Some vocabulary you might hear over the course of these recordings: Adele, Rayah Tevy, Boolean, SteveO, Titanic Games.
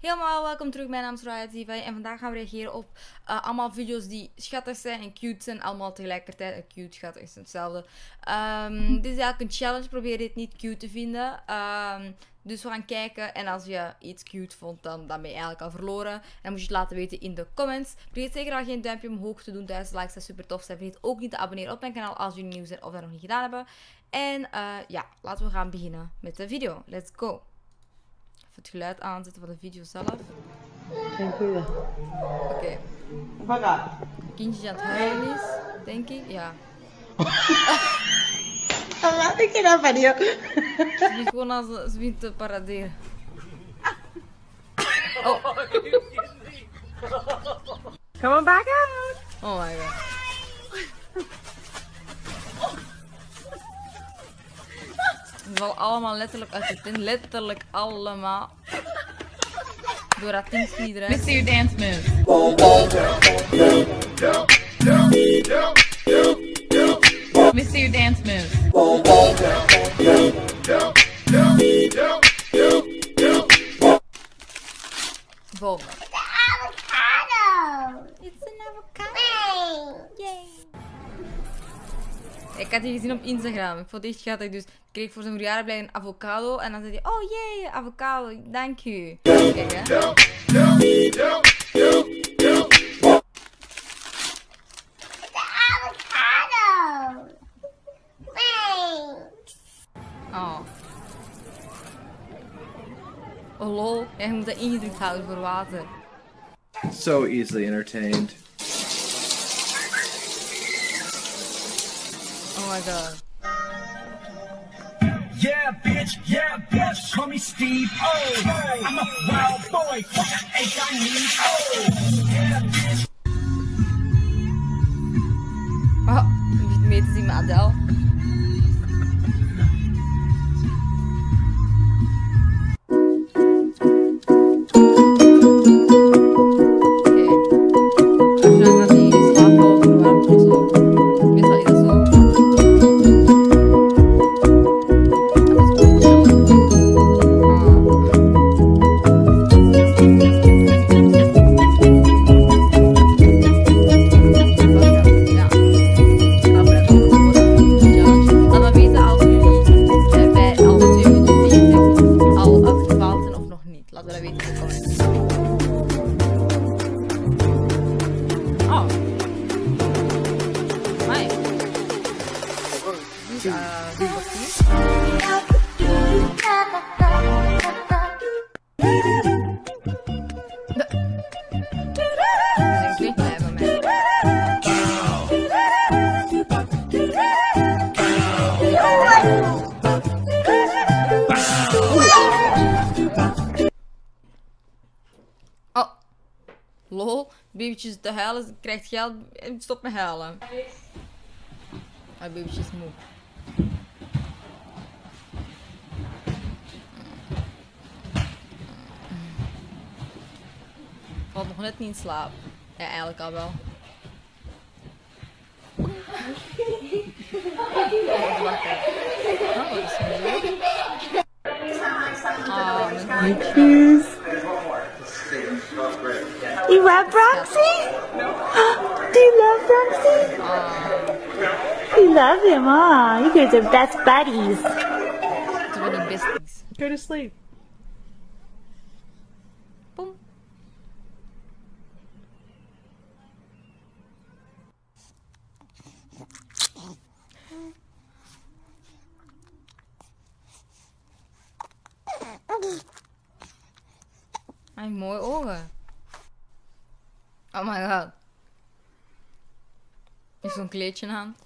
Helemaal welkom terug, mijn naam is Rayah Tevy en vandaag gaan we reageren op allemaal video's die schattig zijn en cute zijn, allemaal tegelijkertijd. En cute, schattig is hetzelfde. Dit is eigenlijk een challenge, probeer dit niet cute te vinden. Dus we gaan kijken en als je iets cute vond, dan ben je eigenlijk al verloren. En dan moet je het laten weten in de comments. Vergeet zeker al geen duimpje omhoog te doen, 1000 likes zijn super tof. Vergeet ook niet te abonneren op mijn kanaal als jullie nieuw zijn of dat nog niet gedaan hebben. En ja, laten we gaan beginnen met de video. Let's go! Het geluid aanzetten van de video zelf. Geen goeie. Oké. Kindje aan het huilen is, denk ik. Ja. Wat ik je nou van jou? Ze vindt gewoon als ze vindt te paraderen. Oh. Come on back out. Oh my god. Het valt allemaal letterlijk uit de tent. Letterlijk allemaal. Door dat team zie je eruit. Miss your dance move. Miss your dance move. Volg. It's an avocado. It's an avocado. Yay. Ik had die gezien op Instagram. Ik vond het echt schattig. Dus ik kreeg voor zijn verjaardag een avocado. En dan zei hij, oh jee, avocado, dank u. Kijk hè. Avocado! Oh. Oh lol. Ja, je moet dat ingedrukt houden voor water. So easily entertained. Oh my god. Yeah, bitch, call me SteveO. I'm a wild boy, fuck, ain't I need oh. Yeah, bitch. Oh, ik hoef niet meer te zien met Adele. Oh, lol, babytjes te huilen, krijgt geld en stopt met huilen. Haar babytje is moe. Valt nog net niet in slaap. Ja, eigenlijk al wel. You love Roxy? Do you love Roxy? You love him, huh? You guys are best buddies. Go to sleep. Boom. Hij heeft mooie ogen. Oh my god. Is zo'n kleedje aan.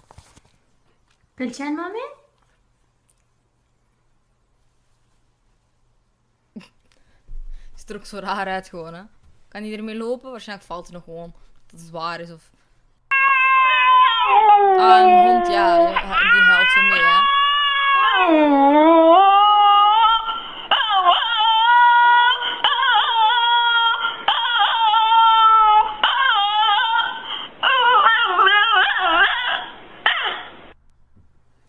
Vind jij mami? Ziet er ook zo raar uit gewoon hè. Kan hij ermee lopen? Waarschijnlijk valt hij nog gewoon. Dat het zwaar is of... Ah, een hond ja. Die helpt zo mee hè.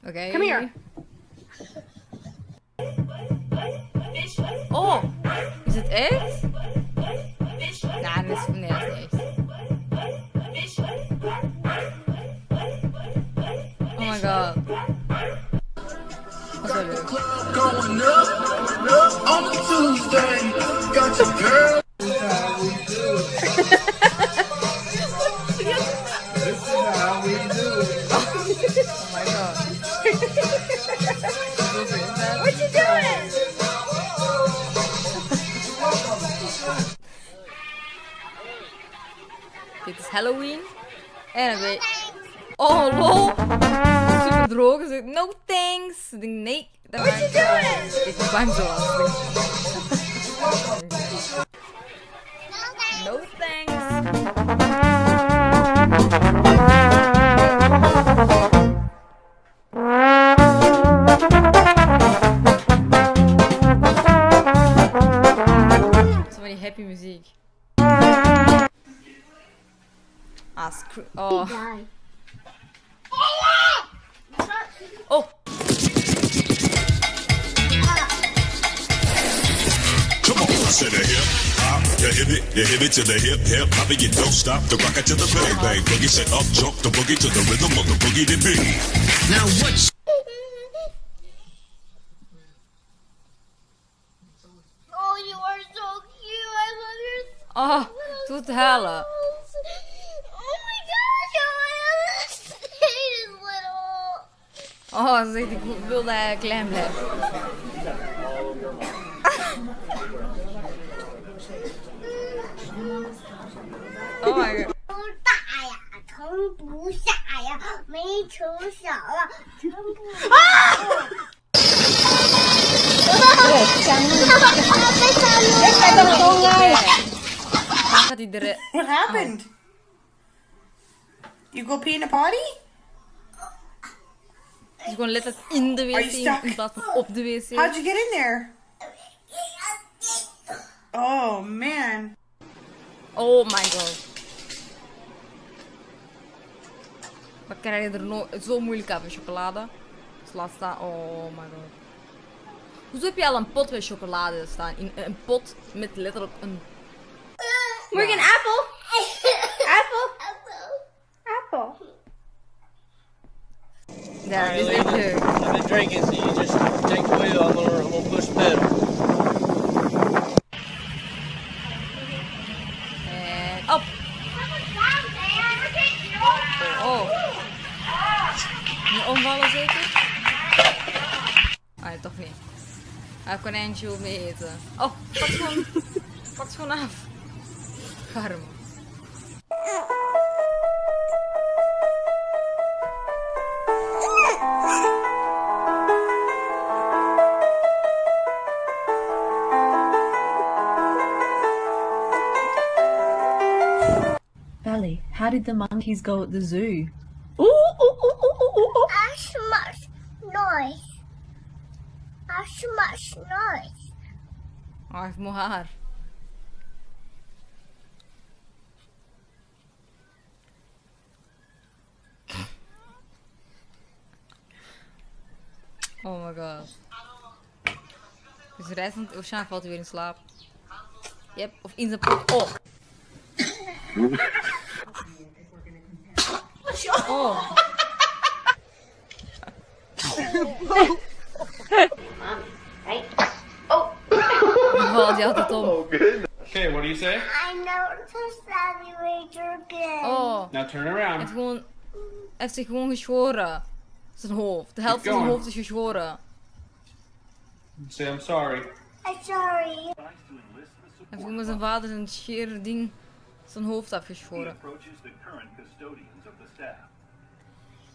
Okay. Come here. Oh, is it eggs? up. Got the club going up on the Tuesday. Got your girl. Dit is Halloween en een beetje. Oh lol, super droog. Dus no thanks. Ik denk nee. What you doing? Ik ben zo lastig. No thanks. Zo van die happy muziek. Ah, screw. Oh. Oh. Come on, sit here. Hop, you hit it to the hip, hip. Hop it, you don't stop. The rocket to the bang, bang. Boogie set up, jump the boogie to the rhythm of the boogie to beat. Now what's oh, you are so cute. I love your. Oh, tut hella. Oh, ze zegt, ik wilde klein blijven. Oh my god. What happened? You go pee in a party? You gonna let us in the WC in plaats van op de WC. How'd you get in there? Oh man. Oh my god. We krijgen er zo moeilijk af met chocolade. Dus laat staan. Oh my god. Hoezo heb je al een pot met chocolade staan? In een pot met letterlijk een. Moet ik een appel? Appel? Yeah, right, this I've been drinking, so you just take the wheel. I'm gonna push the pedal. And up. Oh. Moet je omvallen zeker? Ah, toch niet. Hij konijntje wil mee eten. Oh, pak schoon af. Garm. How did the monkeys go at the zoo? Ooh, ooh, ooh, ooh, ooh, ooh. Ash much noise. Ash much noise. Arf Mohar. Oh my god. Dus reizend Oceaan valt weer in slaap. Yep, of in zijn pot. Oh. Oh. Oh. Okay, what do you say? I noticed that you ate your kid. Oh. Now turn around. Hij heeft zich gewoon geschworen. Zijn hoofd. De helft van zijn hoofd is geschworen. Say I'm sorry. I'm sorry. Hij heeft gewoon met zijn vader zijn scheerding zijn hoofd afgeschworen.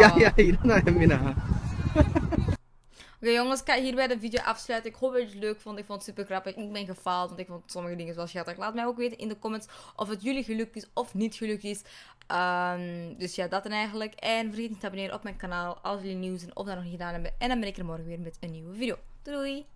야, 야, 일어나, 혜민아. Oké jongens, kijk, hierbij de video afsluiten. Ik hoop dat je het leuk vond. Ik vond het super grappig. Ik ben gefaald, want ik vond sommige dingen wel schattig. Laat mij ook weten in de comments of het jullie gelukt is of niet gelukt is. Dus ja, dat dan eigenlijk. En vergeet niet te abonneren op mijn kanaal als jullie nieuw zijn of dat nog niet gedaan hebben. En dan ben ik er morgen weer met een nieuwe video. Doei doei!